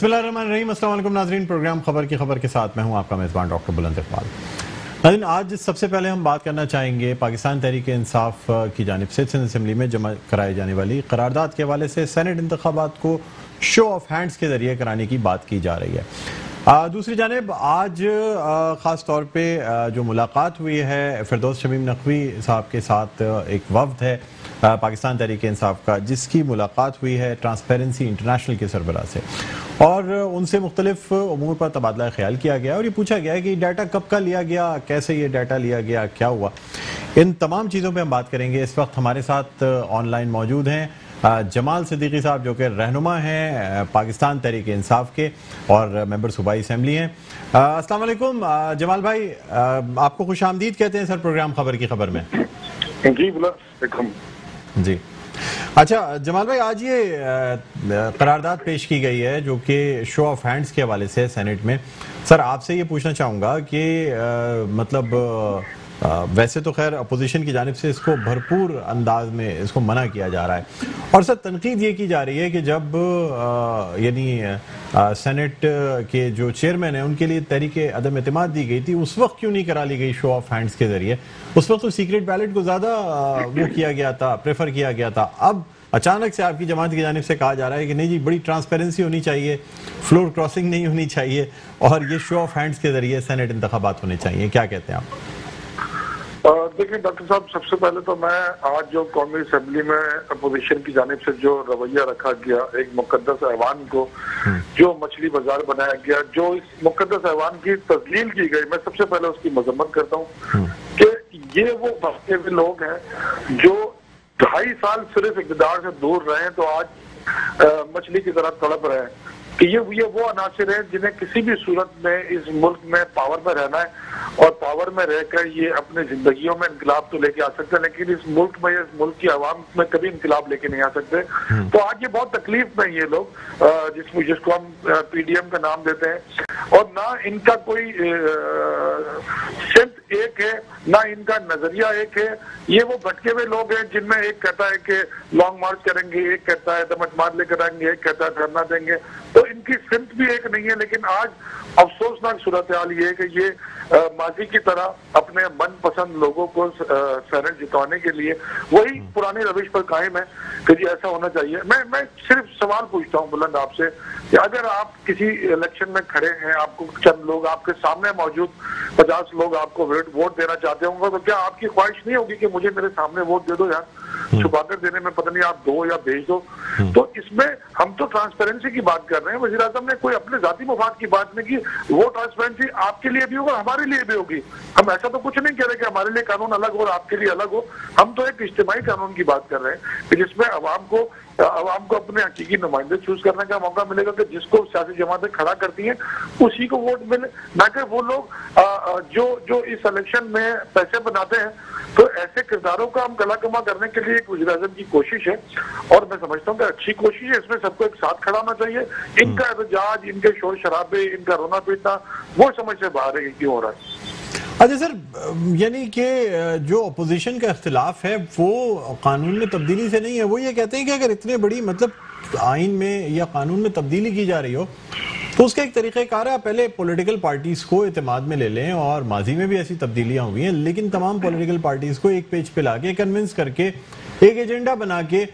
बिस्मिल्लाहिर्रहमानिर्रहीम। अस्सलाम वालेकुम नाज़रीन, प्रोग्राम खबर के साथ मैं हूं आपका मेज़बान डॉक्टर बुलंद इकबाल। नाज़रीन, आज सबसे पहले हम बात करना चाहेंगे पाकिस्तान तहरीक इंसाफ की जानिब से सिंध असेंबली में जमा कराई जाने वाली करारदाद के हवाले से सेनेट इंतखाबात को शो ऑफ हैंड्स के जरिए कराने की बात की जा रही है। दूसरी जानिब आज ख़ास तौर पर जो मुलाकात हुई है फिरदोज शमीम नकवी साहब के साथ, एक वफ्द है पाकिस्तान तहरीक इंसाफ का जिसकी मुलाकात हुई है ट्रांसपेरेंसी इंटरनेशनल के सरबराह से, और उनसे मुख्तलिफ उमूर पर तबादला ख्याल किया गया और ये पूछा गया है कि डाटा कब का लिया गया, कैसे ये डाटा लिया गया, क्या हुआ, इन तमाम चीज़ों पर हम बात करेंगे। इस वक्त हमारे साथ ऑनलाइन मौजूद हैं जमाल सिद्दीकी साहब जो कि रहनुमा हैं पाकिस्तान तहरीक इंसाफ के और मेंबर सूबाई असम्बली हैं। अस्सलाम वालेकुम जमाल भाई, आपको खुश आमदीद कहते हैं सर प्रोग्राम खबर की खबर में। जी अच्छा जमाल भाई, आज ये करारदाद पेश की गई है जो कि शो ऑफ हैंड्स के हवाले से सेनेट में। सर आपसे ये पूछना चाहूँगा कि मतलब वैसे तो खैर अपोजिशन की जानिब से इसको भरपूर अंदाज में इसको मना किया जा रहा है, और सर तनकीद ये की जा रही है कि जब यानी सेनेट के जो चेयरमैन हैं उनके लिए तहरीक अदम एतमाद दी गई थी, उस वक्त क्यों नहीं करा ली गई शो ऑफ हैंड्स के ज़रिए? उस वक्त तो सीक्रेट बैलेट को ज़्यादा वो किया गया था, प्रेफर किया गया था। अब अचानक से आपकी जमात की जानिब से कहा जा रहा है कि नहीं जी, बड़ी ट्रांसपेरेंसी होनी चाहिए, फ्लोर क्रॉसिंग नहीं होनी चाहिए और ये शो ऑफ हैंड्स के ज़रिए सेनेट इंतखाबात होने चाहिए। क्या कहते हैं आप? देखिए डॉक्टर साहब, सबसे पहले तो मैं आज जो कौमी असम्बली में अपोजिशन की जानिब से जो रवैया रखा गया, एक मुकद्दस ऐवान को जो मछली बाजार बनाया गया, जो इस मुकद्दस ऐवान की तजलील की गई, मैं सबसे पहले उसकी मजम्मत करता हूँ कि ये वो भटके हुए लोग हैं जो 2.5 साल सिर्फ इक़्तिदार से दूर रहे तो आज मछली की तरह तड़प रहे हैं। कि ये वो अनासर हैं जिन्हें किसी भी सूरत में इस मुल्क में पावर में रहना है और पावर में रहकर ये अपने जिंदगियों में इनकलाब तो लेके आ सकते हैं, लेकिन इस मुल्क में इस मुल्क की आवाम में कभी इनकलाब लेके नहीं आ सकते। तो आज ये बहुत तकलीफ में ये लोग जिसको हम PDM का नाम देते हैं, और ना इनका कोई सिर्फ एक है ना इनका नजरिया एक है। ये वो भटके हुए लोग हैं जिनमें एक कहता है कि लॉन्ग मार्च करेंगे, एक कहता है दमट मार लेकर आएंगे, एक कहता है धरना देंगे, तो इनकी सिमत भी एक नहीं है। लेकिन आज अफसोसनाक सूरत हाल ये है कि ये माजी की तरह अपने मनपसंद लोगों को सेनेट जिताने के लिए वही पुरानी रविश पर कायम है कि जी ऐसा होना चाहिए। मैं सिर्फ सवाल पूछता हूँ बुलंद आपसे कि अगर आप किसी इलेक्शन में खड़े हैं, आपको चंद लोग आपके सामने मौजूद 50 लोग आपको वोट देना चाहते होंगे, तो क्या आपकी ख्वाहिश नहीं होगी कि मुझे मेरे सामने वोट दे दो यार, छुपाकर देने में पता नहीं आप दो या भेज दो? तो इसमें हम तो ट्रांसपेरेंसी की बात कर रहे हैं, वज़ीर आज़म ने कोई अपने जाती मुफाद की बात नहीं की। वो ट्रांसपेरेंसी आपके लिए भी होगा, हमारे लिए भी होगी। हम ऐसा तो कुछ नहीं कह रहे कि हमारे लिए कानून अलग हो और आपके लिए अलग हो। हम तो एक इज्तिमाई कानून की बात कर रहे हैं कि जिसमें आवाम को अपने हकीकी नुमाइंदे चूज करने का मौका मिलेगा, कि जिसको सियासी जमातें खड़ा करती हैं उसी को वोट मिले, ना कि वो लोग जो इस इलेक्शन में पैसे बनाते हैं। तो ऐसे किरदारों का हम कलाकमा करने के लिए एक वज़ीर आज़म की कोशिश है, और मैं समझता हूँ कि अच्छी कोशिश है। इसमें सबको एक साथ खड़ा होना चाहिए। इनका एहतजाज, इनके शोर शराबे, इनका रोना पीटना वो समझ से बाहर है क्यों हो रहा है। अच्छा सर, यानी कि जो अपोजिशन का इख्तिलाफ है वो कानून में तब्दीली से नहीं है, वो ये कहते हैं कि अगर इतने बड़ी मतलब आइन में या कानून में तब्दीली की जा रही हो तो उसका एक तरीक़ाकार है, पहले पॉलिटिकल पार्टीज़ को एतमाद में ले लें, और माजी में भी ऐसी तब्दीलियाँ हुई हैं, लेकिन तमाम पॉलिटिकल पार्टीज़ को एक पेज पे ला के कन्विंस करके एक एजेंडा बना के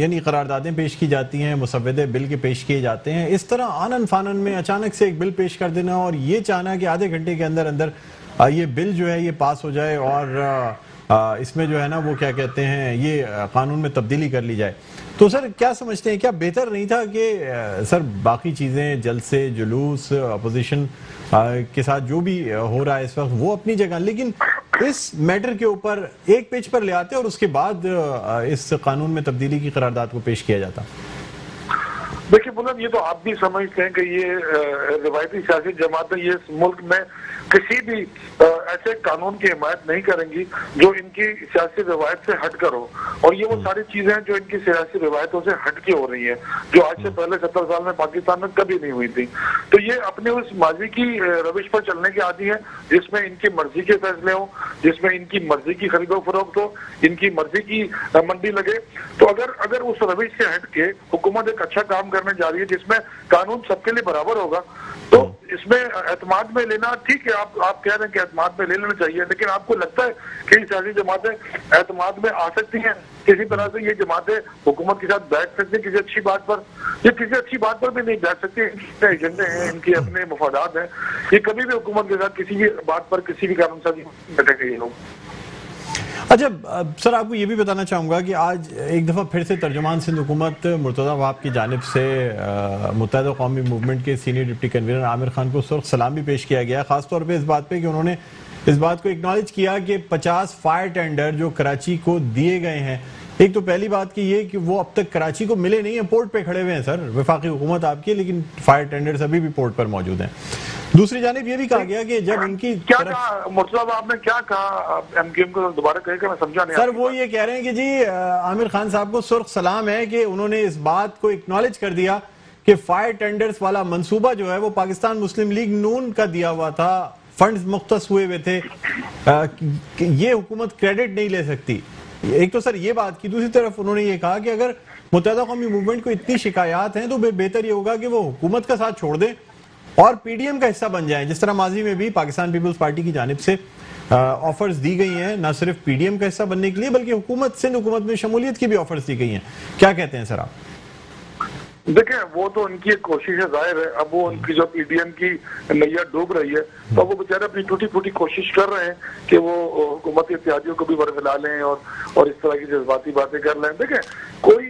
यानी करारदादें पेश की जाती हैं, मुसव्वदे बिल के पेश किए जाते हैं। इस तरह आनन फानन में अचानक से एक बिल पेश कर देना और ये चाहना कि आधे घंटे के अंदर अंदर ये बिल जो है ये पास हो जाए और इसमें जो है ना वो क्या कहते हैं ये कानून में तब्दीली कर ली जाए। तो सर क्या समझते हैं, क्या बेहतर नहीं था कि सर बाकी चीज़ें जलसे जुलूस अपोजिशन के साथ जो भी हो रहा है इस वक्त वो अपनी जगह, लेकिन इस मैटर के ऊपर एक पेज पर ले आते और उसके बाद इस कानून में तब्दीली की करारदाद को पेश किया जाता? देखिए बुलंद, ये तो आप भी समझते हैं कि ये रिवायती सियासी जमातें ये मुल्क में किसी भी ऐसे कानून की हिमायत नहीं करेंगी जो इनकी सियासी रिवायत से हट कर हो। और ये वो सारी चीजें हैं जो इनकी सियासी रिवायतों से हट के हो रही है, जो आज से पहले 70 साल में पाकिस्तान में कभी नहीं हुई थी। तो ये अपने उस माजी की रविश पर चलने के आदी है जिसमें इनकी मर्जी के फैसले हो, जिसमें इनकी मर्जी की खरीदो फरोख्त हो, इनकी मर्जी की मंडी लगे। तो अगर उस रविश से हट के हुकूमत एक अच्छा काम करने जा रही है जिसमें कानून सबके लिए बराबर होगा, तो इसमें एतमाद में लेना ठीक है। आप कह रहे हैं कि एतमाद में ले लेना चाहिए, लेकिन आपको लगता है कि सियासी जमातें एतमाद में आ सकती हैं किसी तरह से? ये जमातें हुकूमत के साथ बैठ सकती हैं किसी अच्छी बात पर? ये किसी अच्छी बात पर भी नहीं बैठ सकती। इनके एजेंडे हैं, इनके अपने मफादात हैं, ये कभी भी हुकूमत के साथ किसी भी बात पर किसी भी कानून साथ बैठेंगे ये लोग। अच्छा सर, आपको ये भी बताना चाहूँगा कि आज एक दफ़ा फिर से तर्जुमान सिंध हुकूमत मुर्तज़ा वहाब की जानिब से मुत्तहिदा कौमी मूवमेंट के senior deputy convener Aamir Khan को सुर्ख सलाम भी पेश किया गया, ख़ासतौर पर इस बात पे कि उन्होंने इस बात को एक्नॉलेज किया कि 50 फायर टेंडर जो कराची को दिए गए हैं, एक तो पहली बात की ये कि वो अब तक कराची को मिले नहीं हैं, पोर्ट पर खड़े हुए हैं सर, वफाकी हुकूमत आपकी, लेकिन फायर टेंडर्स अभी भी पोर्ट पर मौजूद हैं। दूसरी जानिब ये भी कहा गया कि जब उनकी क्या कहा, मुर्तज़ा आपने क्या कहा एमकेएम को दोबारा कहेगा, मैं समझा नहीं सर। वो ये कह रहे हैं कि जी आमिर खान साहब को सुर्ख सलाम है कि उन्होंने इस बात को एक्नॉलेज कर दिया कि फायर टेंडर्स वाला मंसूबा जो है वो पाकिस्तान मुस्लिम लीग नून का दिया हुआ था, फंड्स मुख्तस हुए हुए थे, ये हुकूमत क्रेडिट नहीं ले सकती। एक तो सर ये बात की, दूसरी तरफ उन्होंने ये कहा कि अगर मुत्तहिदा कौमी मूवमेंट को इतनी शिकायत हैं तो बेहतर ये होगा कि वो हुकूमत का साथ छोड़ दें और पीडीएम का हिस्सा बन जाए, जिस तरह माजी में भी पाकिस्तान पीपल्स पार्टी की जानिब से ऑफर्स दी गई हैं ना सिर्फ पीडीएम का हिस्सा बनने के लिए बल्कि हुकूमत सिंध हुकूमत में शमूलियत की भी ऑफर्स दी गई हैं। क्या कहते हैं सर आप? देखिये, वो तो उनकी एक कोशिश है, जाहिर है। अब वो उनकी जो पीडीएम की नैया डूब रही है, तो वो बेचारे अपनी टूटी फूटी कोशिश कर रहे हैं कि वो हुकूमत इत्यादियों को भी बरफिला लें और इस तरह की जज्बाती बातें कर लें। देखें, कोई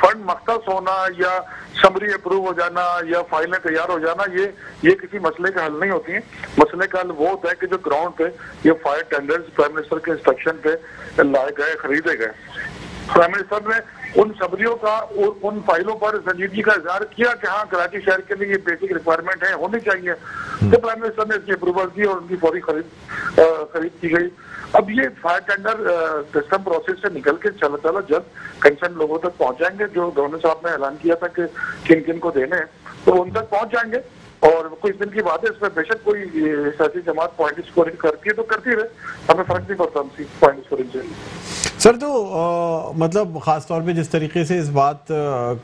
फंड मख्तस होना या समरी अप्रूव हो जाना या फाइलें तैयार हो जाना, ये किसी मसले का हल नहीं होती है। मसले का हल वो होता है कि जो ग्राउंड पे ये फायर टेंडर्स प्राइम मिनिस्टर के इंस्ट्रक्शन पे लाए गए, खरीदे गए, प्राइम मिनिस्टर ने उन सबरियों का उन फाइलों पर संजीदगी का इजहार किया कि हाँ, कराची शहर के लिए ये बेसिक रिक्वायरमेंट है, होनी चाहिए, तो प्राइम मिनिस्टर ने इसकी अप्रूवल दी और उनकी फौरी खरीद की गई। अब ये फायर टेंडर सिस्टम प्रोसेस से निकल के चला जल्द कंसर्न लोगों तक पहुंचाएंगे, जो गवर्नर साहब ने ऐलान किया था कि किन किन को देने हैं, तो उन तक पहुंच जाएंगे। और कुछ दिन की बात है, इसमें बेशक कोई सियासी जमात पॉइंट स्कोरिंग करती है तो करती रहे, हमें फर्क नहीं पड़ता उनकी पॉइंट स्कोरिंग से। सर तो मतलब ख़ास तौर पे जिस तरीके से इस बात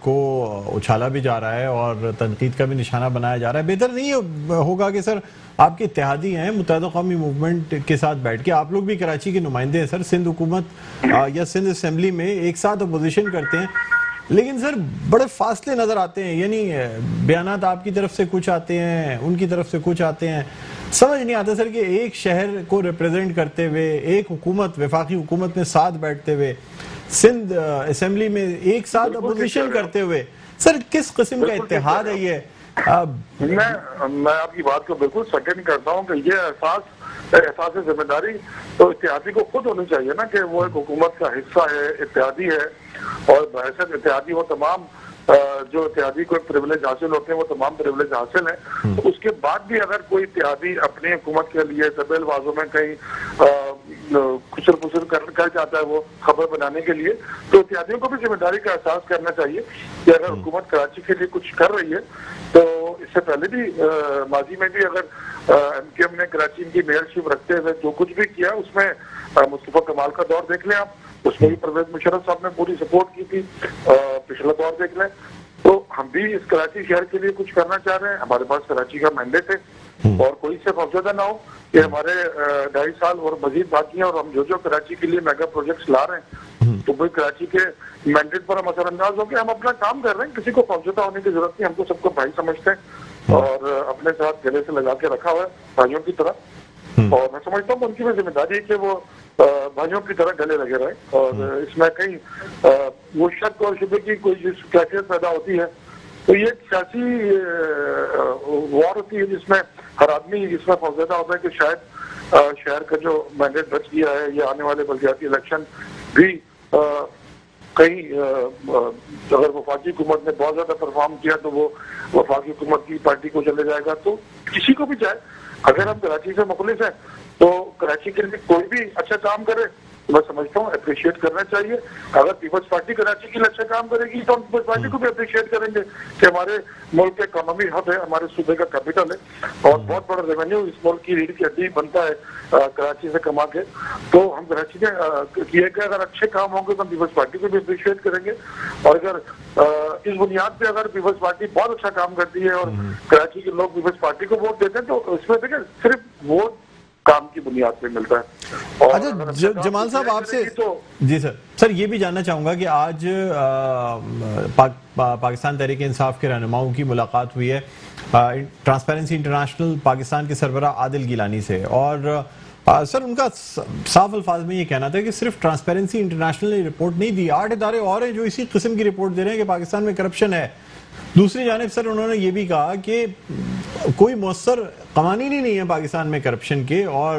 को उछाला भी जा रहा है और तनकीद का भी निशाना बनाया जा रहा है, बेहतर नहीं होगा कि सर आपके इत्तेहादी हैं मुत्तहिदा कौमी मूवमेंट के साथ बैठ के, आप लोग भी कराची के नुमाइंदे हैं सर, सिंध हुकूमत या सिंध असम्बली में एक साथ अपोजिशन करते हैं, लेकिन सर बड़े फासले नज़र आते हैं, यानी बयान आपकी तरफ से कुछ आते हैं, उनकी तरफ से कुछ आते हैं, समझ नहीं आता सर कि एक शहर को रिप्रेजेंट करते हुए एक हुकूमत, वफाकी हुकूमत में साथ बैठते हुए, सिंध असेंबली में एक साथ अपोजिशन करते हुए, सर किस किस्म का इत्तेहाद है ये? मैं आपकी बात को बिल्कुल सेकंड करता हूँ कि ये एहसास जिम्मेदारी तो इत्तेहादी को खुद होनी चाहिए ना, कि वो एक हुकूमत का हिस्सा है, इत्तेहादी है, और बहसत इत्तेहादी वो तमाम जो इत्तेहादी को प्रिविलेज हासिल होते हैं, वो तमाम प्रिविलेज हासिल हैं। तो उसके बाद भी अगर कोई इत्तेहादी अपनी हुकूमत के लिए तबेलबाजों में कहीं खुसर कर जाता है वो खबर बनाने के लिए, तो इत्तेहादियों को भी जिम्मेदारी का एहसास करना चाहिए कि अगर हुकूमत कराची के लिए कुछ कर रही है, तो इससे पहले भी माजी में भी अगर एमकेएम ने कराची की मेयरशिप रखते हुए जो कुछ भी किया, उसमें मुस्तफ़ा कमाल का दौर देख लें आप, उसमें भी परवेज मुशर्रफ साहब ने पूरी सपोर्ट की थी, पिछला दौर देख लें। तो हम भी इस कराची शहर के लिए कुछ करना चाह रहे हैं, हमारे पास कराची का मैंडेट है और कोई से अफजदा ना हो कि हमारे 2.5 साल और मजीद बाकी हैं और हम जो कराची के लिए मेगा प्रोजेक्ट्स ला रहे हैं, तो वही कराची के मैंडेट पर हम असरअंदाज होकर हम अपना काम कर रहे हैं, किसी को अफजदा होने की जरूरत नहीं, हमको सबको भाई समझते हैं और अपने साथ गले से लगा के रखा हुआ है भाइयों की तरह। और मैं समझता हूँ उनकी भी जिम्मेदारी है कि वो भाइयों की तरह गले लगे रहे, और इसमें कहीं वो शक और शुबे की कोई कैफियत पैदा होती है, तो ये सियासी वॉर होती है जिसमें हर आदमी इसमें फौजदा होता है कि शायद शहर का जो मैंडेट बच गया है या आने वाले बलदियाती इलेक्शन भी कई अगर वफाकी हुकूमत ने बहुत ज्यादा परफॉर्म किया तो वो वफाकी हुकूमत की पार्टी को चले जाएगा। तो किसी को भी जाए, अगर हम कराची से मुखलिस हैं तो कराची के लिए कोई भी अच्छा काम करे, मैं समझता हूँ अप्रिशिएट करना चाहिए। अगर पीपल्स पार्टी कराची के लिए अच्छा काम करेगी तो हम पीपल्स पार्टी को भी अप्रिशिएट करेंगे कि हमारे मुल्क का इकोनॉमी हब है, हमारे सूबे का कैपिटल है और बहुत बड़ा रेवेन्यू इस मुल्क की रीढ़ की हड्डी बनता है कराची से कमा के। तो हम कराची में किए गए अगर अच्छे काम होंगे तो हम पीपल्स पार्टी को भी अप्रिशिएट करेंगे। और अगर इस बुनियाद पर अगर पीपल्स पार्टी बहुत अच्छा काम करती है और कराची के लोग पीपल्स पार्टी को वोट देते हैं तो उसमें देखें सिर्फ वोट काम की बुनियाद पे मिलता है। अच्छा जमाल साहब आपसे तो जी सर ये भी जानना चाहूँगा कि आज पाकिस्तान तहरीक इंसाफ के रहनुमाओं की मुलाकात हुई है ट्रांसपेरेंसी इंटरनेशनल पाकिस्तान के सरबरा आदिल गिलानी से, और सर उनका साफ अल्फाज में ये कहना था कि सिर्फ ट्रांसपेरेंसी इंटरनेशनल ने रिपोर्ट नहीं दी, 8 इदारे और हैं जो इसी किस्म की रिपोर्ट दे रहे हैं कि पाकिस्तान में करप्शन है। दूसरी जानिब सर उन्होंने ये भी कहा कि कोई मौसर कवानीन ही नहीं है पाकिस्तान में करप्शन के, और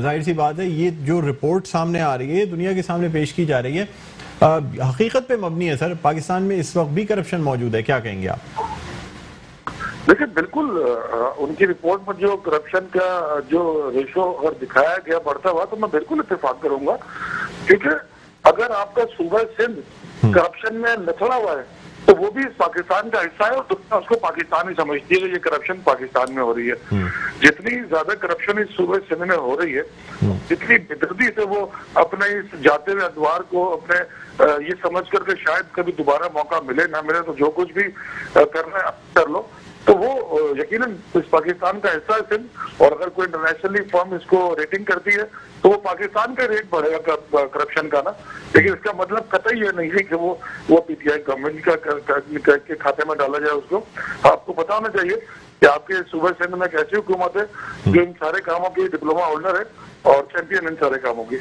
जाहिर सी बात है ये जो रिपोर्ट सामने आ रही है दुनिया के सामने पेश की जा रही है हकीकत पे मबनी है। सर पाकिस्तान में इस वक्त भी करप्शन मौजूद है, क्या कहेंगे आप? देखिए बिल्कुल उनकी रिपोर्ट में जो करप्शन का जो रेशो अगर दिखाया गया बढ़ता हुआ तो मैं बिल्कुल इत्तेफाक करूंगा, क्योंकि अगर आपका सूबा सिंध करप्शन में लथड़ा हुआ है तो वो भी पाकिस्तान का हिस्सा है और दुनिया उसको पाकिस्तान ही समझती है कि ये करप्शन पाकिस्तान में हो रही है। जितनी ज्यादा करप्शन इस सूबे सिंध में हो रही है, जितनी बेदर्दी से वो अपने इस जाते हुए अदवार को अपने ये समझ करके शायद कभी दोबारा मौका मिले ना मिले तो जो कुछ भी करना है कर लो, तो वो यकीनन इस पाकिस्तान का हिस्सा है सिंध। और अगर कोई इंटरनेशनली फर्म इसको रेटिंग करती है तो वो पाकिस्तान का रेट बढ़ेगा करप्शन का ना, लेकिन इसका मतलब कतई ये नहीं है कि वो पीटीआई गवर्नमेंट के खाते में डाला जाए। उसको आपको पता होना चाहिए कि आपके सूबे सिंध में कैसी हुकूमत है जो इन सारे कामों की डिप्लोमा होल्डर है और चैंपियन इन सारे कामों की।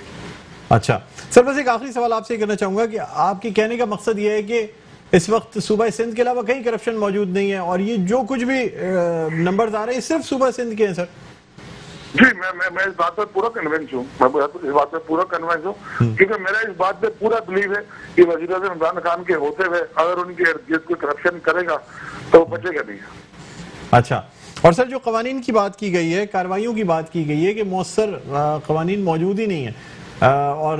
अच्छा सर बस एक आखिरी सवाल आपसे करना चाहूंगा कि आपके कहने का मकसद ये है कि इस वक्त सूबा सिंध के अलावा कहीं करप्शन मौजूद नहीं है और ये जो कुछ भी नंबर्स आ रहे हैं सिर्फ सूबा सिंध के हैं? सर जी मैं इस बात पर पूरा कन्विंस हूँ, क्योंकि मेरा इस बात पे पूरा बिलीव है कि वजीर आज़म इमरान खान के होते हुए अगर उनके इर्द गिर्द कोई करप्शन करेगा तो बचेगा नहीं। अच्छा और सर जो कवानीन की बात की गई है, कार्रवाइयों की बात की गई है कि मौसर कवानीन मौजूद ही नहीं है और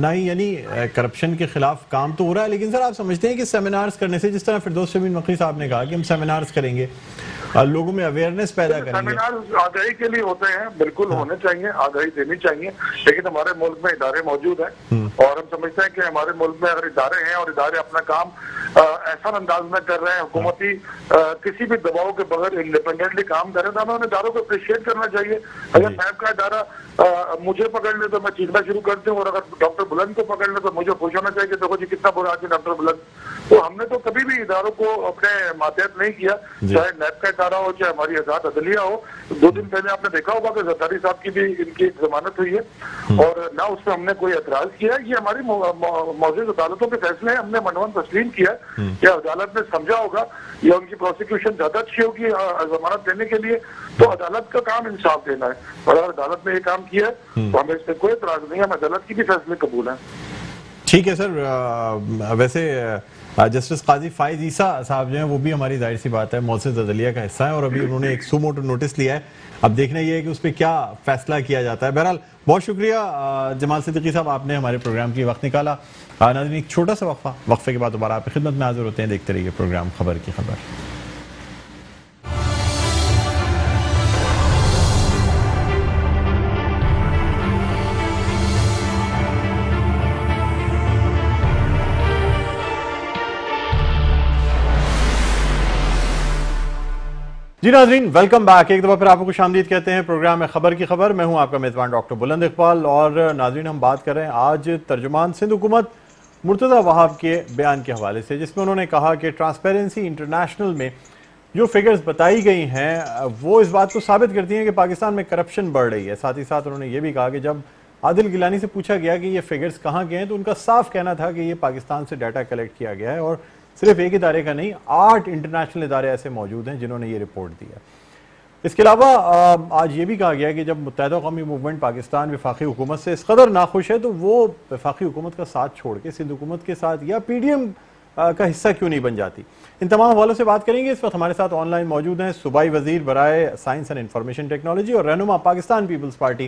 ना ही यानी करप्शन के खिलाफ काम तो हो रहा है, लेकिन सर आप समझते हैं कि सेमिनार्स करने से, जिस तरह फिरदोज शमीम नकवी साहब ने कहा कि हम सेमिनार्स करेंगे लोगों में अवेयरनेस पैदा करेंगे, सेमिनार्स आगाही के लिए होते हैं, बिल्कुल होने चाहिए, आगाही देनी चाहिए, लेकिन हमारे मुल्क में इदारे मौजूद हैं और हम समझते हैं कि हमारे मुल्क में अगर इदारे हैं और इदारे अपना काम ऐसा अंदाज में कर रहे हैं हुकूमती किसी भी दबाव के बगैर इंडिपेंडेंटली काम कर रहे हैं तो हमें उन इदारों को अप्रिशिएट करना चाहिए। अगर साहब का इदारा मुझे पकड़ ले तो मैं चीखना शुरू करती हूँ और अगर डॉक्टर बुलंद को पकड़ ले तो मुझे खुश होना चाहिए कि देखो जी कितना बुरा आदमी डॉक्टर बुलंद। तो हमने तो कभी भी इदारों को अपने मातहत नहीं किया, चाहे नैब का इदारा हो चाहे हमारी आजाद अदलिया हो। 2 दिन पहले आपने देखा होगा कि जरदारी साहब की भी इनकी जमानत हुई है और ना उसमें हमने कोई एतराज किया। ये हमारी मौजूद अदालतों के फैसले हमने मनवन तस्लीम किया या अदालत ने समझा होगा या उनकी प्रोसिक्यूशन ज्यादा अच्छी होगी जमानत देने के लिए। तो अदालत का काम इंसाफ देना है और अगर अदालत ने ये काम किया है तो हमें इसमें कोई एतराज नहीं है, हम अदालत की भी फैसले कबूल है। ठीक है सर, वैसे जस्टिस काजी फाइज ईसा साहब जो हैं वो भी हमारी जाहिर सी बात है मौसद अदलिया का हिस्सा है और अभी उन्होंने एक सुमोटो नोटिस लिया है, अब देखना यह है कि उस पर क्या फैसला किया जाता है। बहरहाल बहुत शुक्रिया जमाल सिद्दीकी साहब, आपने हमारे प्रोग्राम की वक्त निकाला। नाज़रीन एक छोटा सा वक्फा, वक्फे के बाद दोबारा आपकी खिदमत में हाजिर होते हैं। देखते रहिए प्रोग्राम खबर की खबर। जी नाज़रीन वेलकम बैक, एक दफ़ा फिर आपको खुश आमदीद कहते हैं प्रोग्राम में खबर की खबर। मैं हूं आपका मेज़बान डॉक्टर बुलंद इकबाल और नाज़रीन हम बात कर रहे हैं आज तर्जुमान सिंध हुकूमत मुर्तज़ा वहाब के बयान के हवाले से, जिसमें उन्होंने कहा कि ट्रांसपेरेंसी इंटरनेशनल में जो फिगर्स बताई गई हैं वो इस बात को साबित करती हैं कि पाकिस्तान में करप्शन बढ़ रही है। साथ ही साथ उन्होंने ये भी कहा कि जब आदिल गिलानी से पूछा गया कि ये फिगर्स कहाँ के हैं तो उनका साफ कहना था कि ये पाकिस्तान से डाटा कलेक्ट किया गया है और सिर्फ एक इदारे का नहीं, 8 इंटरनेशनल इदारे ऐसे मौजूद हैं जिन्होंने ये रिपोर्ट दी है। इसके अलावा आज ये भी कहा गया कि जब मुत्तहिदा कौमी मूवमेंट पाकिस्तान वफाकी हुकूमत से इस कदर नाखुश है तो वो वफाकी हुकूमत का साथ छोड़ के सिंध हुकूमत के साथ या PDM का हिस्सा क्यों नहीं बन जाती। इन तमाम हवालों से बात करेंगे। इस वक्त हमारे साथ ऑनलाइन मौजूद हैं सूबाई वजीर बराए साइंस एंड इंफॉर्मेशन टेक्नोलॉजी और रहनुमा पाकिस्तान पीपल्स पार्टी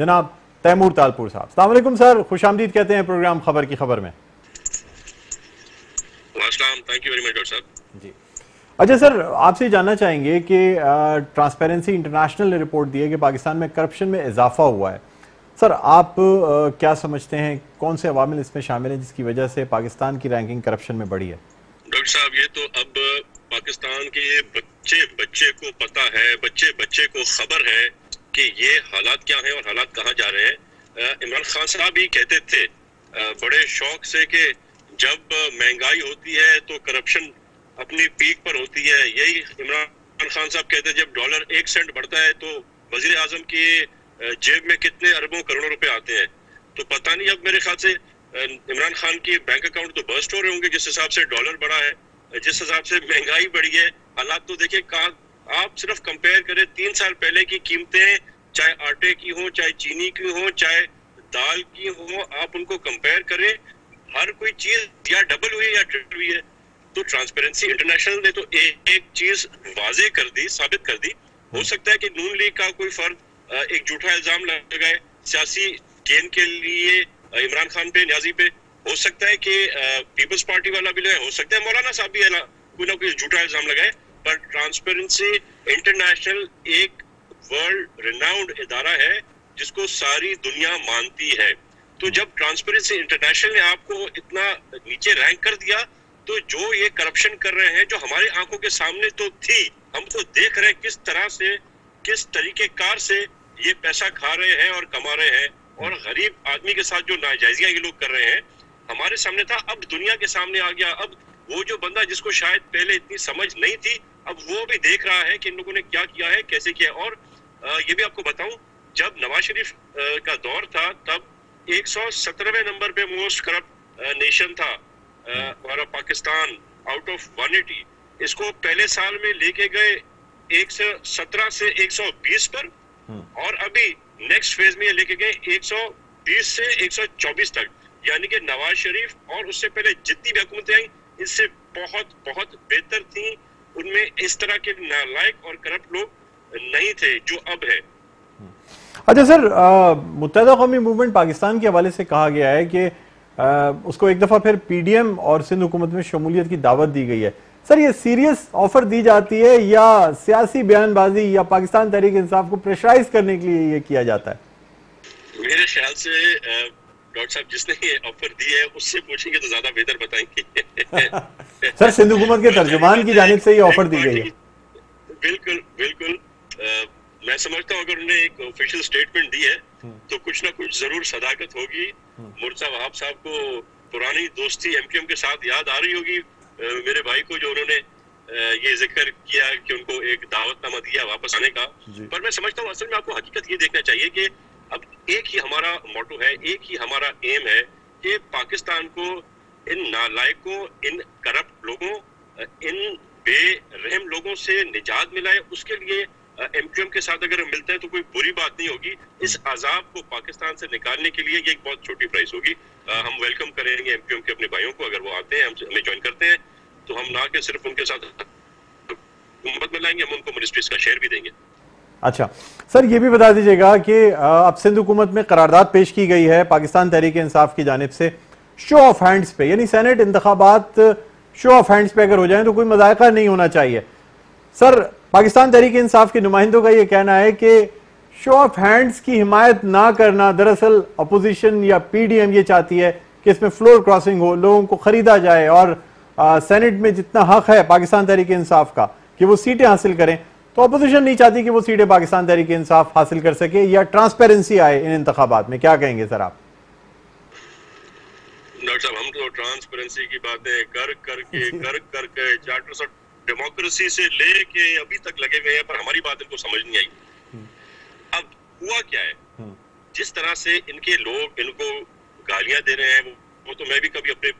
जनाब तैमूर तालपुर साहब। अस्सलाम वालेकुम सर, खुश आमदीद कहते हैं प्रोग्राम खबर की खबर में। Thank you very much doctor साहब जी। अच्छा सर, आपसे जानना चाहेंगे कि ट्रांसपेरेंसी इंटरनेशनल ने रिपोर्ट दी है कि पाकिस्तान में करप्शन में इजाफा हुआ है। सर आप क्या समझते हैं कौन से अवामिल इसमें शामिल हैं जिसकी वजह से पाकिस्तान की रैंकिंग करप्शन में बढ़ी है? डॉक्टर साहब ये तो अब पाकिस्तान के बच्चे को पता है, बच्चे को खबर है कि ये हालात क्या है और हालात कहाँ जा रहे हैं। इमरान खान साहब भी कहते थे बड़े शौक से कि जब महंगाई होती है तो करप्शन अपनी पीक पर होती है। यही इमरान खान साहब कहते हैं जब डॉलर 1 सेंट बढ़ता है तो वजीर आजम की जेब में कितने अरबों करोड़ों रुपए आते हैं। तो पता नहीं अब मेरे ख्याल से इमरान खान के बैंक अकाउंट तो बस्ट हो रहे होंगे जिस हिसाब से डॉलर बढ़ा है, जिस हिसाब से महंगाई बढ़ी है। हालात तो देखिए कहा, आप सिर्फ कंपेयर करें 3 साल पहले की कीमतें, चाहे आटे की हो, चाहे चीनी की हो, चाहे दाल की हो, आप उनको कंपेयर करें, हर कोई चीज या डबल हुई है या ट्रिपल हुई है। तो ट्रांसपेरेंसी इंटरनेशनल ने तो एक चीज वाजे कर दी, साबित कर दी। हो सकता है कि नून लीग का कोई फर्द एक झूठा इल्जाम लगाए सियासी गेन के लिए इमरान खान पे, न्याजी पे, हो सकता है कि पीपल्स पार्टी वाला भी लगाए, हो सकता है मौलाना साहब भी कोई ना कोई झूठा इल्जाम लगाए। पर ट्रांसपेरेंसी इंटरनेशनल एक वर्ल्ड रिनाउंड इदारा है जिसको सारी दुनिया मानती है। तो जब ट्रांसपेरेंसी इंटरनेशनल ने आपको इतना नीचे रैंक कर दिया तो जो ये करप्शन कर रहे हैं जो हमारी आंखों के सामने तो थी, हम तो देख रहे हैं किस तरह से, किस तरीकेकार से ये पैसा खा रहे हैं और कमा रहे हैं और गरीब आदमी के साथ जो नाजायजियां ये लोग कर रहे हैं हमारे सामने था, अब दुनिया के सामने आ गया। अब वो जो बंदा जिसको शायद पहले इतनी समझ नहीं थी अब वो भी देख रहा है कि इन लोगों ने क्या किया है, कैसे किया। और ये भी आपको बताऊं जब नवाज शरीफ का दौर था तब 117वें नंबर पे मोस्ट करप्ट नेशन था और पाकिस्तान आउट ऑफ 180। इसको पहले साल में लेके गए 117 से 120 पर और अभी नेक्स्ट फेज में लेके गए 120 से 124 तक। यानी कि नवाज शरीफ और उससे पहले जितनी भी हुकूमतें आई इससे बहुत बहुत बेहतर थी, उनमें इस तरह के नालायक और करप्ट लोग नहीं थे जो अब है। अच्छा सर, मुत्तहिदा कौमी मूवमेंट पाकिस्तान के हवाले से कहा गया है कि उसको एक दफा फिर PDM और सिंध हुकूमत में शमूलियत की दावत दी गई है। सर ये सीरियस ऑफर दी जाती है या सियासी बयानबाजी या पाकिस्तान तहरीक इंसाफ को प्रेशराइज करने के लिए ये किया जाता है? मेरे ख्याल से डॉक्टर साहब जिसने ये ऑफर दी है उससे पूछेंगे तो ज्यादा बेहतर बताएंगे। सर सिंध हुकूमत के तर्जुमान की जानिब से ये ऑफर दी गई है। बिल्कुल बिल्कुल, मैं समझता हूँ अगर उन्हें एक ऑफिशियल स्टेटमेंट दी है तो कुछ ना कुछ जरूर सदाकत होगी। मुर्तज़ा वहाब साहब को पुरानी दोस्ती MQM के साथ याद आ रही होगी मेरे भाई को, जो उन्होंने ये जिक्र किया कि उनको एक दावतनामा दिया वापस आने का। पर मैं समझता हूँ असल में आपको हकीकत ये देखना चाहिए कि अब एक ही हमारा मोटो है, एक ही हमारा एम है कि पाकिस्तान को इन नालायकों, इन करप्ट लोगों, इन बेरहम लोगों से निजात मिलाए। उसके लिए MQM के साथ अगर हम मिलते हैं तो कोई बुरी बात नहीं होगी। इस अजाब को पाकिस्तान से निकालने के लिए ये एक बहुत छोटी प्राइस होगी। हम वेलकम करेंगे MQM के अपने भाइयों को, अगर वो आते हैं हमें ज्वाइन करते हैं तो हम ना के सिर्फ उनके साथ हुकूमत में लाएंगे, हम उनको मिनिस्ट्रीज का शेयर भी देंगे। अच्छा सर ये भी बता दीजिएगा कि अब सिंध हुकूमत में करारदाद पेश की गई है पाकिस्तान तहरीक इंसाफ की जानिब से शो ऑफ हैंड्स पे, यानी सेनेट इंतखाबात शो ऑफ हैंड्स पे अगर हो जाए तो कोई मजायका नहीं होना चाहिए। सर पाकिस्तान तहरीक इंसाफ के नुमाइंदों का ये कहना है कि शो ऑफ हैंड्स की हिमायत ना करना, दरअसल अपोजिशन या PDM ये चाहती है कि इसमें फ्लोर क्रॉसिंग हो, लोगों को खरीदा जाए और सेनेट में जितना हक है पाकिस्तान तहरीक इंसाफ का कि वो सीटें हासिल करें तो अपोजिशन नहीं चाहती कि वो सीटें पाकिस्तान तहरीक इंसाफ हासिल कर सके या ट्रांसपेरेंसी आए इन इंतखाबात में। क्या कहेंगे सर आप? डॉक्टर साहब हम तो ट्रांसपेरेंसी की बातें कर करके चार्टर्स और डेमोक्रेसी से लेके अभी तक लगे हुए हैं पर हमारी बात इनको समझ नहीं आई। अब हुआ क्या है, जिस तरह से इनके लोग इनको गालियां दे रहे हैं वो तो मैं भी कभी अपने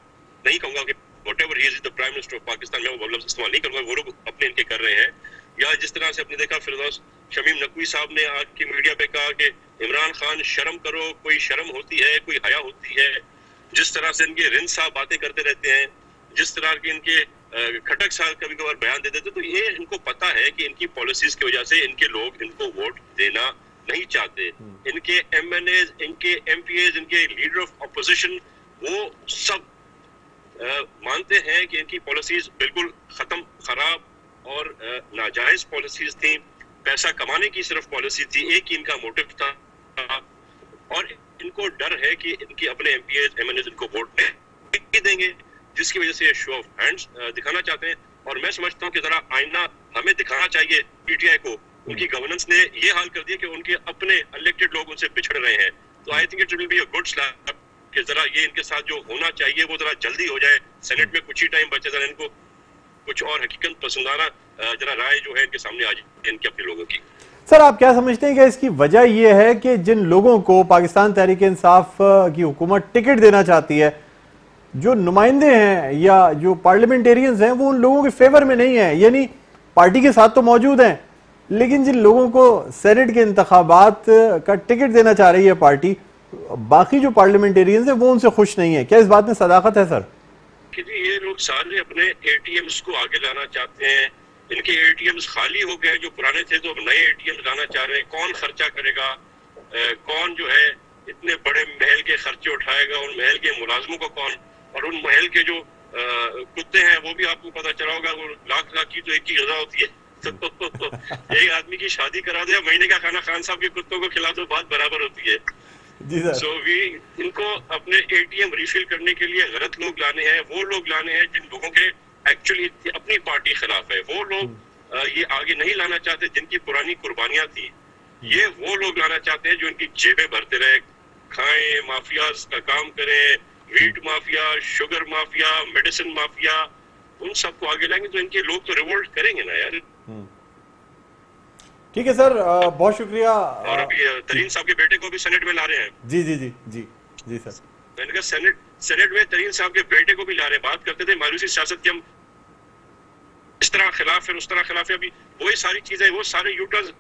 नहीं कहूंगा कि whatever he is the Prime Minister of Pakistan, मैं वो लफ्ज़ इस्तेमाल नहीं करूँगा, वो लोग अपने इनके कर रहे हैं। या जिस तरह से आपने देखा फिरदोज शमीम नकवी साहब ने आज की मीडिया पे कहा कि इमरान खान शर्म करो, कोई शर्म होती है, कोई हया होती है। जिस तरह से इनके रिंद साहब बातें करते रहते हैं, जिस तरह के इनके खटक साहब कभी कभार बयान देते थे, तो ये इनको पता है कि इनकी पॉलिसीज की वजह से इनके लोग इनको वोट देना नहीं चाहते। इनके MNAs, इनके MPAs, इनके लीडर ऑफ अपोजिशन वो सब मानते हैं कि इनकी पॉलिसीज बिल्कुल खत्म खराब और नाजायज पॉलिसीज थी, पैसा कमाने की सिर्फ पॉलिसी थी, एक ही इनका मोटिव था। और इनको डर है कि इनके अपने MPAs, MNAs इनको वोट नहीं देंगे, जिसकी वजह से ये शो ऑफ हैंड्स दिखाना चाहते हैं। और मैं समझता हूँ कि जरा आईना हमें दिखाना चाहिए PTI को। उनकी गवर्नेंस ने ये हाल कर दिया कि उनके अपने इलेक्टेड लोग उनसे पिछड़ रहे हैं। तो I think it will be a good slap कि जरा ये इनके साथ जो होना चाहिए वो जरा जल्दी हो जाए। सेनेट में कुछ ही टाइम बचे, जरा इनको कुछ और हकीकत पसंदाना जरा राय जो है इनके सामने आ जाए, इनके अपने लोगों की। सर, आप क्या समझते हैं कि इसकी वजह यह है कि जिन लोगों को पाकिस्तान तहरीक इंसाफ की हुकूमत टिकट देना चाहती है, जो नुमाइंदे हैं या जो पार्लियामेंटेरियंस हैं, वो उन लोगों के फेवर में नहीं है? यानी पार्टी के साथ तो मौजूद हैं, लेकिन जिन लोगों को सेनेट के इंतखाबात का टिकट देना चाह रही है पार्टी, बाकी जो पार्लियामेंटेरियंस हैं वो उनसे खुश नहीं है। क्या इस बात में सदाकत है सर? कि जी ये लोग सारे अपने ATMs को आगे लाना चाहते हैं। इनके ATMs खाली हो गए, जो पुराने थे तो नए ATMs लाना चाह रहे हैं। कौन खर्चा करेगा, कौन जो है इतने बड़े महल के खर्चे उठाएगा, उन महल के मुलाजमों को कौन, और उन महल के जो कुत्ते हैं वो भी आपको पता चला होगा, वो लाख लाख की तो एक ही गजा होती है। तो एक आदमी की शादी करा दे, महीने का खाना खान साहब के कुत्तों को खिला दो, बात बराबर होती है। So इनको अपने ATM रिफिल करने के लिए गलत लोग लाने हैं, वो लोग लाने हैं जिन लोगों के एक्चुअली अपनी पार्टी खिलाफ है, वो लोग ये आगे नहीं लाना चाहते जिनकी पुरानी कुर्बानियां थी। ये वो लोग लाना चाहते हैं जो इनकी जेबें भरते रहे, खाएं, माफियाज का काम करें, wheat mafia, sugar mafia, medicine mafia, उन सबको आगे लाएंगे तो इनके लोग तो रिवोल्ट करेंगे ना यार। ठीक है सर, बहुत शुक्रिया। और अभी तरीन साहब के बेटे को भी सेनेट में ला रहे हैं। जी जी जी जी जी सर, मैंने कहा सेनेट में तरीन साहब के बेटे को भी ला रहे हैं। बात करते थे मायूसी सियासत की, हम इस तरह खिलाफ है, उस तरह खिलाफ है, अभी वही सारी चीजें, वो सारे यूटर्स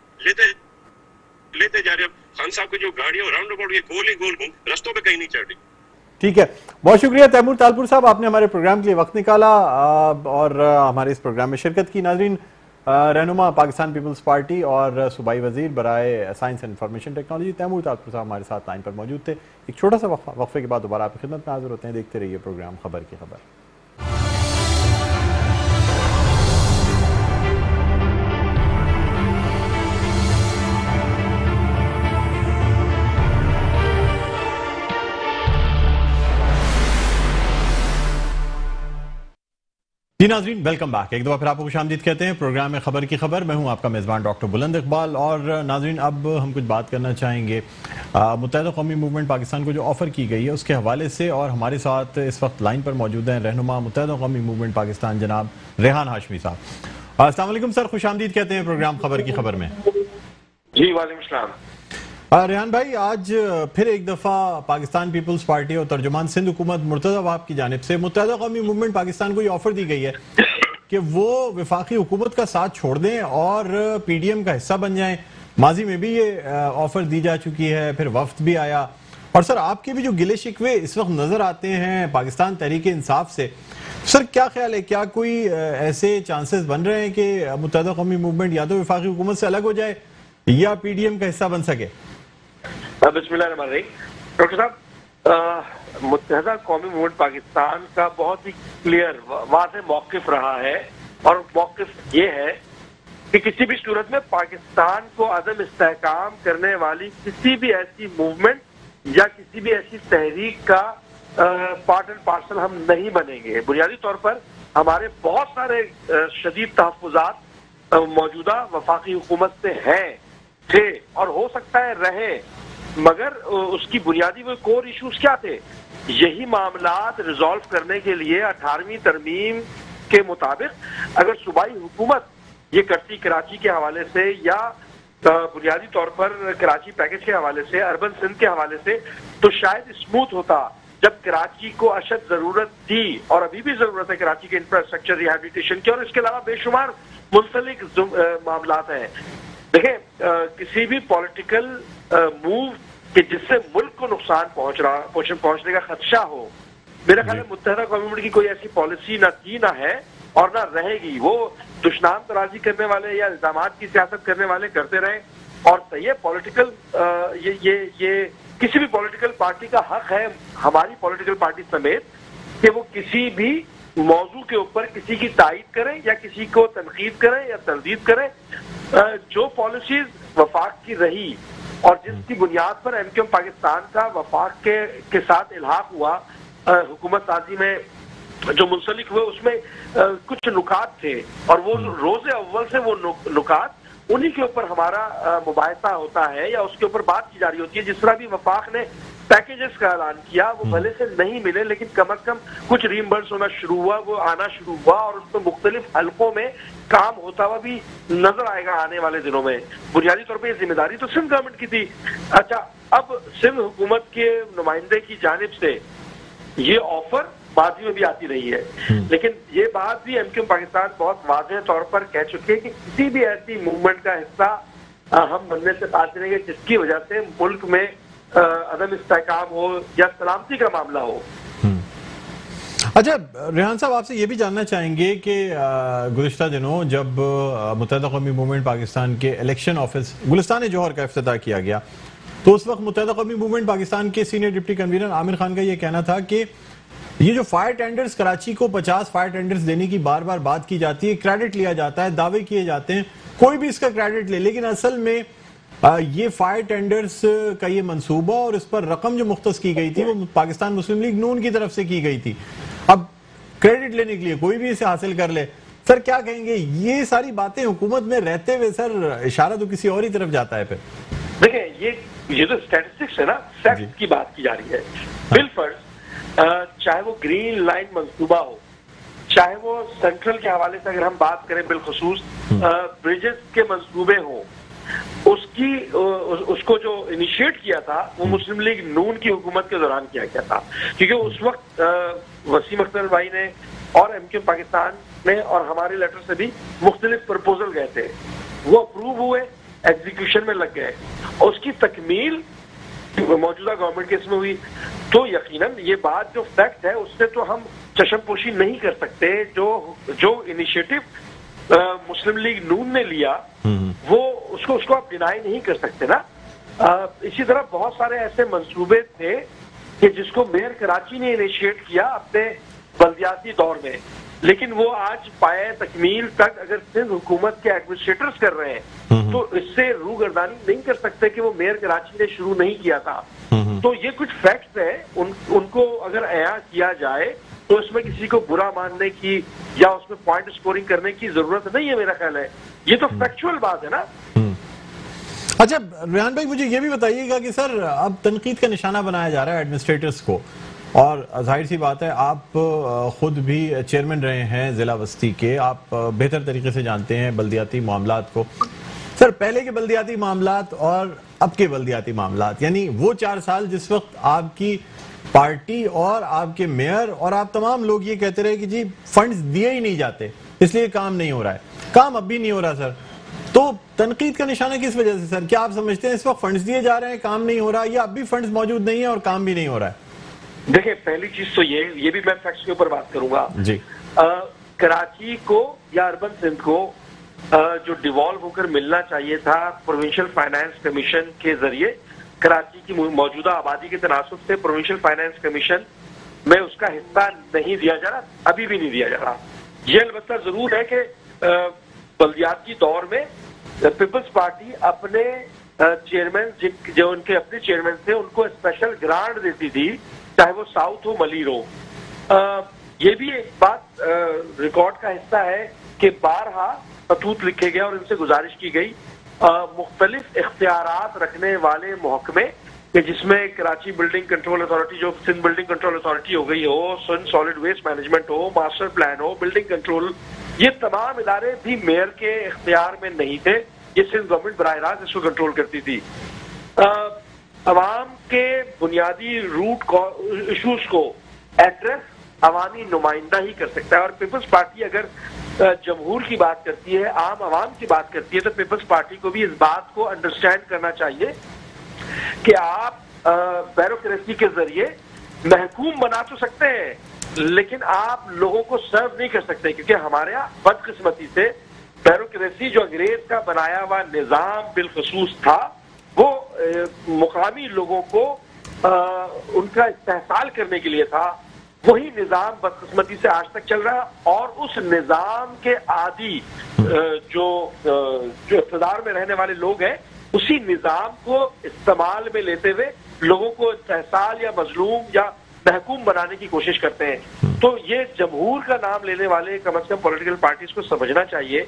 लेते जा रहे हैं। खान साहब की जो गाड़ियां राउंड अबाउट ये गोल ही गोल घूम, रस्तों पर कहीं नहीं चढ़ रही। ठीक है, बहुत शुक्रिया तैमूर तालपुर साहब, आपने हमारे प्रोग्राम के लिए वक्त निकाला और हमारे इस प्रोग्राम में शिरकत की। नाजरीन, रहनुमा पाकिस्तान पीपल्स पार्टी और सूबाई वजीर बराए science and information technology Taimur Talpur साहब हमारे साथ लाइन पर मौजूद थे। एक छोटा सा वक्फे के बाद दोबारा आपकी खिदमत में हाजिर होते हैं। देखते रहिए प्रोग्राम खबर की खबर। जी नाजरीन, वेलकम बैक। एक दफ़ा फिर आपको खुशामदीद कहते हैं। प्रोग्राम में खबर की खबर, मैं हूं आपका मेज़बान डॉक्टर बुलंद इकबाल। और नाजरीन, अब हम कुछ बात करना चाहेंगे मुत्तहिदा कौमी मूवमेंट पाकिस्तान को जो ऑफ़र की गई है उसके हवाले से। और हमारे साथ इस वक्त लाइन पर मौजूद हैं रहनुमा मुत्तहिदा कौमी मूवमेंट पाकिस्तान जनाब रेहान हाशमी साहब। अस्सलाम वालेकुम सर, खुशामदीद कहते हैं प्रोग्राम खबर की खबर में। जी वालेकुम सलाम। रेहान भाई, आज फिर एक दफ़ा पाकिस्तान पीपल्स पार्टी और तर्जुमान सिंध हुकूमत मुर्तज़ा वहाब की जानिब से मुत्तहिदा कौमी मूवमेंट पाकिस्तान को ये ऑफर दी गई है कि वो वफाकी हुकूमत का साथ छोड़ दें और PDM का हिस्सा बन जाएं। माजी में भी ये ऑफर दी जा चुकी है, फिर वफ्द भी आया। और सर, आपके भी जो गिले शिकवे इस वक्त नज़र आते हैं पाकिस्तान तहरीक इंसाफ से, सर क्या ख्याल है, क्या कोई ऐसे चांसेस बन रहे हैं कि मुत्तहिदा कौमी मूवमेंट या तो वफाकी हुकूमत से अलग हो जाए या PDM का हिस्सा बन सके? डॉक्टर साहब, मुत्तहिदा कौमी मूवमेंट पाकिस्तान का बहुत ही क्लियर वाज़ेह मौक़िफ़ रहा है, और मौक़िफ़ ये है कि किसी भी सूरत में पाकिस्तान को अदम इस्तेहकाम करने वाली किसी भी ऐसी मूवमेंट या किसी भी ऐसी तहरीक का पार्ट एंड पार्सल हम नहीं बनेंगे। बुनियादी तौर पर हमारे बहुत सारे शदीद तहफ़्फ़ुज़ात मौजूदा वफाकी हुकूमत से हैं, थे और हो सकता है रहे, मगर उसकी बुनियादी वो कोर इश्यूज क्या थे, यही मामलात रिजॉल्व करने के लिए 18वीं तरमीम के मुताबिक अगर सूबाई हुकूमत ये करती कराची के हवाले से या बुनियादी तौर पर कराची पैकेज के हवाले से, अर्बन सिंध के हवाले से, तो शायद स्मूथ होता। जब कराची को अशद जरूरत थी और अभी भी जरूरत है कराची के इंफ्रास्ट्रक्चर रिहैबिलिटेशन की, और इसके अलावा बेशुमार मुंसलिक मामलात हैं। देखें, किसी भी पॉलिटिकल मूव के जिससे मुल्क को नुकसान पहुंचने का खदशा हो, मेरा ख्याल है मुत्तहिदा कौमी मूवमेंट की कोई ऐसी पॉलिसी ना थी, ना है और ना रहेगी। वो दुश्मन तराजी करने वाले या इल्जाम की सियासत करने वाले करते रहे, और ये पॉलिटिकल ये किसी भी पॉलिटिकल पार्टी का हक है, हमारी पॉलिटिकल पार्टी समेत, कि वो किसी भी मौजू के ऊपर किसी की तायीद करें या किसी को तनकीद करें या तरदीद करें। जो पॉलिसीज वफाक की रही और जिसकी बुनियाद पर एमक्यूएम पाकिस्तान का वफाक के साथ इल्हाक हुआ, हुकूमत साजी में जो मुंसलिक हुए, उसमें कुछ नुकात थे, और वो रोज अव्वल से वो नुकात उन्हीं के ऊपर हमारा मुबाहिसा होता है या उसके ऊपर बात की जा रही होती है। जिस तरह भी वफाक ने पैकेजेस का ऐलान किया, वो भले से नहीं मिले लेकिन कम से कम कुछ रीइम्बर्स होना शुरू हुआ, वो आना शुरू हुआ, और उसमें मुख्तलिफ हलकों में काम होता हुआ भी नजर आएगा आने वाले दिनों में। बुनियादी तौर पर यह जिम्मेदारी तो सिंध गवर्नमेंट की थी। अच्छा, अब सिंध हुकूमत के नुमाइंदे की जानिब से ये ऑफर बाजी में भी आती रही है, लेकिन ये बात भी एमक्यूएम पाकिस्तान बहुत वाज़ेह तौर पर कह चुके हैं कि किसी भी ऐसी मूवमेंट का हिस्सा हम बनने से बात करेंगे जिसकी वजह से मुल्क में अदम इस्तेहकाम हो या सलामती का मामला हो। अच्छा रेहान साहब, आपसे ये भी जानना चाहेंगे कि गुज़िश्ता दिनों जब मुत्तहिदा कौमी मूवमेंट पाकिस्तान के इलेक्शन ऑफिस गुलिस्तान जौहर का इफ्तिताह किया गया, तो उस वक्त मुत्तहिदा कौमी मूवमेंट पाकिस्तान के senior deputy convener Aamir Khan का ये कहना था कि ये जो फायर टेंडर्स कराची को 50 फायर टेंडर्स देने की बार बार बात की जाती है, क्रेडिट लिया जाता है, दावे किए जाते हैं, कोई भी इसका क्रेडिट ले, लेकिन असल में ये फायर टेंडर्स का ये मंसूबा और इस पर रकम जो मुख्तस की गई थी वो पाकिस्तान मुस्लिम लीग नून की तरफ से की गई थी। अब क्रेडिट लेने के लिए कोई भी इसे हासिल कर ले। सर क्या कहेंगे, ये सारी बातें हुकूमत में रहते हुए सर इशारा तो किसी और ही तरफ जाता है। फिर देखिए, ये जो स्टैटिस्टिक्स है ना, फैक्ट की बात की जा रही है। बिलफर्ज चाहे वो ग्रीन लाइन मंसूबा हो, चाहे वो सेंट्रल के हवाले से अगर हम बात करें, बिलखसूस ब्रिजेस के मंसूबे हों, उसको जो इनिशिएट किया था वो मुस्लिम लीग नून की हुकूमत के दौरान किया गया था, क्योंकि उस वक्त वसीम अख्तर भाई ने और एमक्यूएम पाकिस्तान ने और हमारे लेटर से भी मुख्तलिफ प्रपोजल गए थे, वो अप्रूव हुए, एग्जीक्यूशन में लग गए, और उसकी तकमील मौजूदा गवर्नमेंट के इसमें हुई। तो यकीनन ये बात जो फैक्ट है उससे तो हम चशमपोशी नहीं कर सकते। जो इनिशिएटिव मुस्लिम लीग नून ने लिया वो उसको आप डिनाई नहीं कर सकते ना। इसी तरह बहुत सारे ऐसे मंसूबे थे कि जिसको मेयर कराची ने इनिशिएट किया अपने बल्दियाती दौर में, लेकिन वो आज पाए तकमील तक अगर सिंध हुकूमत के एडमिनिस्ट्रेटर्स कर रहे हैं तो इससे रूगर्दानी नहीं कर सकते कि वो मेयर कराची ने शुरू नहीं किया था। तो ये कुछ फैक्ट्स हैं, उनको अगर अया किया जाए तो इसमें किसी को बुरा मानने की या उसमें पॉइंट स्कोरिंग करने की जरूरत नहीं है, मेरा ख्याल है। ये तो फैक्चुअल बात है ना। अच्छा रेहान भाई, मुझे ये भी बताइएगा कि सर अब तनकीद का निशाना बनाया जा रहा है एडमिनिस्ट्रेटर्स को, और जाहिर सी बात है आप ख़ुद भी चेयरमैन रहे हैं ज़िला बस्ती के, आप बेहतर तरीके से जानते हैं बल्दियाती मामलात को। सर पहले के बल्दियाती मामलात और अब के बल्दियाती मामलात, यानी वो 4 साल जिस वक्त आपकी पार्टी और आपके मेयर और आप तमाम लोग ये कहते रहे कि जी फंड्स दिए ही नहीं जाते इसलिए काम नहीं हो रहा है, काम अब भी नहीं हो रहा सर, तो तनकीद का निशाना किस वजह से सर? क्या आप समझते हैं इस वक्त फंड्स दिए जा रहे हैं, काम नहीं हो रहा, या अब भी फंड्स मौजूद नहीं है और काम भी नहीं हो रहा है? देखिए, पहली चीज तो ये भी मैं फैक्ट्स के ऊपर बात करूंगा जी। कराची को या अर्बन सिंध को जो डिवॉल्व होकर मिलना चाहिए था प्रोविंशियल फाइनेंस कमीशन के जरिए, कराची की मौजूदा आबादी के तनासब से प्रोविंशियल फाइनेंस कमीशन में उसका हिस्सा नहीं दिया जा रहा, अभी भी नहीं दिया जा रहा। यह अलबत्ता जरूर है कि बल्दियाती दौर में पीपल्स पार्टी अपने चेयरमैन जो उनके अपने चेयरमैन थे उनको स्पेशल ग्रांट देती थी, चाहे वो साउथ हो मलीर हो। ये भी एक बात रिकॉर्ड का हिस्सा है कि बारहा खतूत लिखे गए और इनसे गुजारिश की गई मुख्तलिफ इख्तियारात रखने वाले महकमे कि जिसमें कराची बिल्डिंग कंट्रोल अथॉरिटी जो सिंध बिल्डिंग कंट्रोल अथॉरिटी हो गई हो, सिंध सॉलिड वेस्ट मैनेजमेंट हो, मास्टर प्लान हो, बिल्डिंग कंट्रोल, ये तमाम इदारे भी मेयर के इख्तियार में नहीं थे, ये सिंध गवर्नमेंट बराह रास्त इसको कंट्रोल करती थी। अवाम के बुनियादी रूट इशूज को एड्रेस अवामी नुमाइंदा ही कर सकता है। और पीपल्स पार्टी अगर जमहूर की बात करती है, आम आवाम की बात करती है, तो पीपल्स पार्टी को भी इस बात को अंडरस्टैंड करना चाहिए कि आप ब्यूरोक्रेसी के जरिए महकूम बना तो सकते हैं, लेकिन आप लोगों को सर्व नहीं कर सकते, क्योंकि हमारे यहाँ बदकिस्मती से ब्यूरोक्रेसी जो अंग्रेज का बनाया हुआ निज़ाम बिलखसूस था, वो मुकामी लोगों को उनका इस्तेहसाल करने के लिए था। वही निज़ाम बदकिस्मती से आज तक चल रहा, और उस निज़ाम के आदि जो इक़्तिदार में रहने वाले लोग हैं, उसी निज़ाम को इस्तेमाल में लेते हुए लोगों को इस्तेहसाल या मजलूम या महकूम बनाने की कोशिश करते हैं। तो ये जमहूर का नाम लेने वाले कम अज कम पॉलिटिकल पार्टीज को समझना चाहिए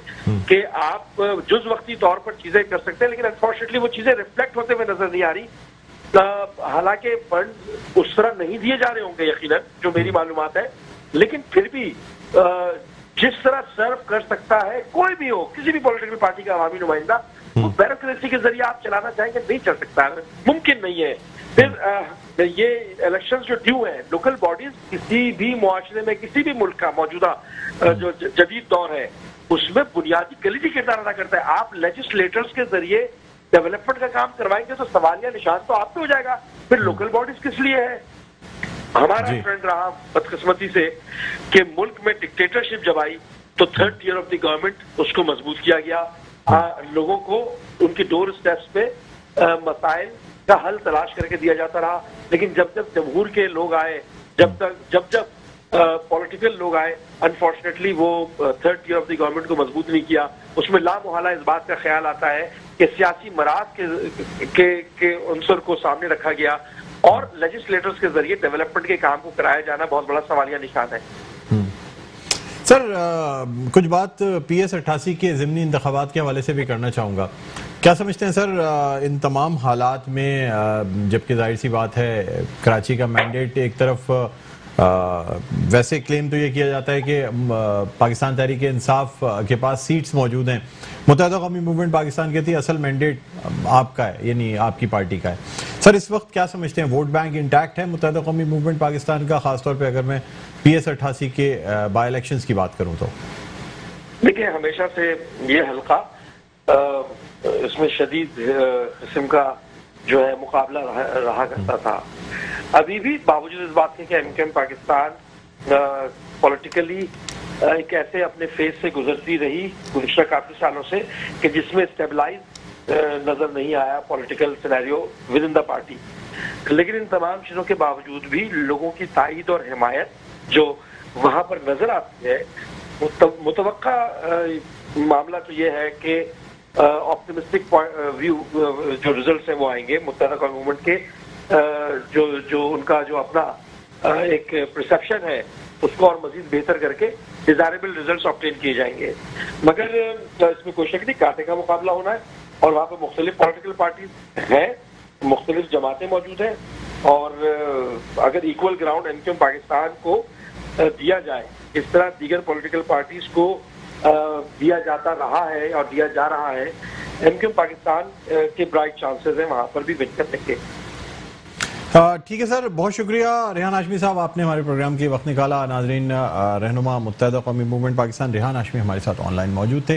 कि आप जुज़ वक्ती तौर पर चीजें कर सकते हैं, लेकिन अनफॉर्चुनेटली वो चीजें रिफ्लेक्ट होते हुए नजर नहीं आ रही। हालांकि फंड उस तरह नहीं दिए जा रहे होंगे यकीनन, जो मेरी मालूमात है, लेकिन फिर भी जिस तरह सर्व कर सकता है कोई भी हो, किसी भी पॉलिटिकल पार्टी का अवामी नुमाइंदा, वो ब्यूरोक्रेसी के जरिए आप चलाना चाहेंगे नहीं चल सकता, मुमकिन नहीं है। फिर ये इलेक्शंस जो ड्यू हैं, लोकल बॉडीज किसी भी मुआशरे में, किसी भी मुल्क का मौजूदा जो जदीद दौर है, उसमें बुनियादी कलीदी किरदार अदा करता है। आप लेजिस्लेटर्स के जरिए डेवलपमेंट का काम करवाएंगे तो सवालिया निशान तो आप पे हो जाएगा, फिर लोकल बॉडीज किस लिए है। हमारा ट्रेंड रहा बदकिस्मती से कि मुल्क में डिक्टेटरशिप जब आई तो third year of the government उसको मजबूत किया गया, लोगों को उनके डोर स्टेप्स पे मसाइल का हल तलाश करके दिया जाता रहा। लेकिन जब जब जमहूर के लोग आए, जब पॉलिटिकल लोग आए, अनफॉर्चुनेटली वो third year of the government को मजबूत नहीं किया। उसमें लामोहला इस बात का ख्याल आता है कि सियासी मराज के अंसर को सामने रखा गया और लेजिस्लेटर्स के जरिए डेवलपमेंट के काम को कराया जाना बहुत बड़ा सवालिया निशान है। सर, कुछ बात PS-88 के ज़िमनी इंतख़ाबात के हवाले से भी करना चाहूँगा। क्या समझते हैं सर, इन तमाम हालात में, जबकि जाहिर सी बात है कराची का मैंडेट एक तरफ, वैसे क्लेम तो ये किया जाता है कि पाकिस्तान तहरीक इंसाफ के पास सीट्स मौजूद हैं, मुत्तहिदा कौमी मूवमेंट पाकिस्तान कहती है असल मैंडेट आपका है, यानी आपकी पार्टी का है। सर, इस वक्त क्या समझते हैं, वोट बैंक इंटैक्ट है मुत्तहिदा कौमी मूवमेंट पाकिस्तान का, खासतौर पर अगर मैं PS-88 के बाई इलेक्शंस की बात करूँ तो? देखिए, हमेशा से ये हल्का इसमें शदीद किस्म का जो है मुकाबला रहा करता था। अभी भी बावजूद इस बात के कि MQM पाकिस्तान पॉलिटिकली एक ऐसे अपने फेज से गुजरती रही गुज़श्ता काफ़ी सालों से कि जिसमें स्टेबलाइज नज़र नहीं आया political scenario within the party. लेकिन इन तमाम चीज़ों के बावजूद भी लोगों की तायद और हिमायत जो वहाँ पर नज़र आती है, मुतवक्का मामला तो ये है कि ऑप्टिमिस्टिक व्यू जो रिजल्ट हैं वो आएंगे। मुत्तहिदा कौमी मूवमेंट के जो उनका जो अपना एक परसेप्शन है उसको और मजीद बेहतर करके डिजायरेबल रिजल्ट्स ऑब्टेन किए जाएंगे। मगर इसमें कोई शक नहीं, कांटे का मुकाबला होना है और वहाँ पर मुख्तलिफ पॉलिटिकल पार्टीज हैं, मुख्तलिफ जमातें मौजूद हैं, और अगर इक्वल ग्राउंड MQM पाकिस्तान को दिया जाए इस तरह दीगर पॉलिटिकल पार्टीज को दिया जाता रहा है और दिया जा रहा है, MQM पाकिस्तान के ब्राइट चांसेस हैं वहाँ पर भी विन करने के। ठीक है सर, बहुत शुक्रिया रेहान हाशमी साहब, आपने हमारे प्रोग्राम के वक्त निकाला। नाजरीन, रहनुमा मुत्तहिदा कौमी मूवमेंट पाकिस्तान रेहान हाशमी हमारे साथ ऑनलाइन मौजूद थे।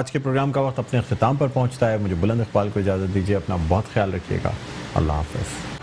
आज के प्रोग्राम का वक्त अपने अख्ताम पर पहुँचता है। मुझे बुलंद इकबाल को इजाज़त दीजिए, अपना बहुत ख्याल रखिएगा। अल्लाह हाफ़िज़।